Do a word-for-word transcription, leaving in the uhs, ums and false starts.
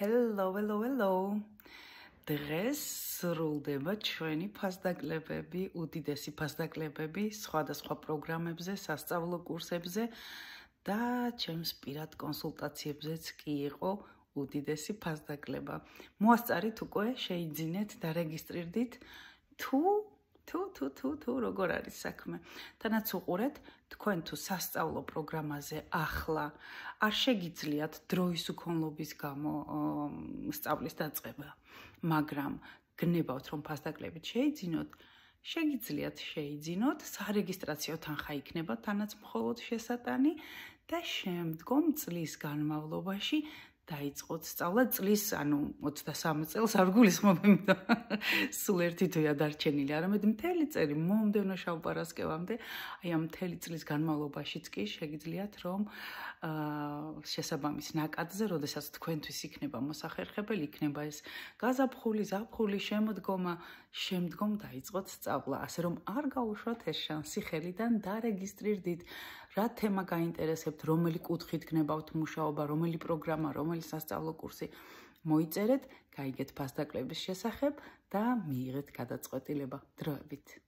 Hello, hello, hello. დღეს სრულდება ჩვენი ფასდაკლებები, უდიდესი ფასდაკლებები სხვადასხვა პროგრამებზე, სასწავლო კურსებზე და ჩემს პირად კონსულტაციებზეც კი იყო უდიდესი ფასდაკლება. Მოასწარით უკვე, შეიძინეთ და რეგისტრირდით თუ თუ თუ თუ თუ როგორ არის საქმე. თანაც უყურეთ თქვენ თუ სასწავლო პროგრამაზე ახლა არ შეგიძლიათ დროის უქონლობის გამო სწავლის დაწყება, მაგრამ გნებავთ რომ ფასდაკლებით შეიძინოთ, შეგიძლიათ შეიძინოთ, სარეგისტრაციო თანხა იქნება თანაც მხოლოდ შესატანი და შემდგომ წლის განმავლობაში დაიწყოთ სწავლა წლის, ანუ ოცდასამი წელს არ გულისხმობ იმიტომ სულ ერთი თვეა დარჩენილი, არამედ მთელი წელი მომდევნო შავ პარასკევამდე, აი ამ მთელი წლის განმავლობაშიც კი შეგიძლიათ რომ შესაბამის ნაკადზე, როდესაც თქვენთვის იქნება მოსახერხებელი, იქნება ეს გაზაფხული, ზაფხული, შემოდგომა, შემდგომ დაიწყოთ სწავლა, ასე რომ არ გაუშვათ ეს შანსი ხელიდან დარეგისტრირდით. რა თემა გაინტერესებთ, რომელი კუთხით გნებავთ მუშაობა, რომელი პროგრამა, რომელი სასწავლო კურსი მოიწერეთ, გაიგეთ ფასდაკლების შესახებ და მიიღეთ გადაწყვეტილება დროებით.